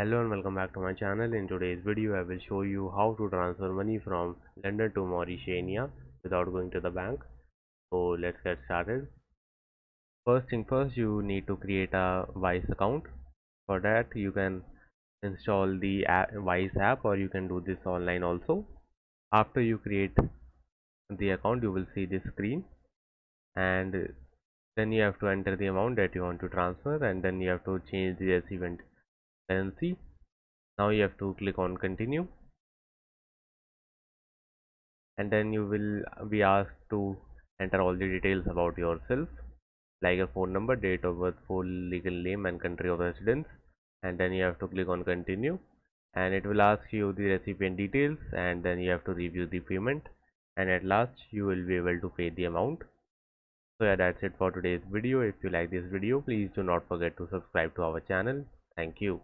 Hello and welcome back to my channel. In today's video I will show you how to transfer money from London to Mauritania without going to the bank. So let's get started. First thing first, you need to create a WISE account. For that you can install the WISE app or you can do this online also. After you create the account you will see this screen, and then you have to enter the amount that you want to transfer, and then you have to change the recipient currency. Now you have to click on continue, and then you will be asked to enter all the details about yourself, like your phone number, date of birth, full legal name and country of residence, and then you have to click on continue, and it will ask you the recipient details, and then you have to review the payment, and at last you will be able to pay the amount. So yeah, that's it for today's video. If you like this video, please do not forget to subscribe to our channel. Thank you.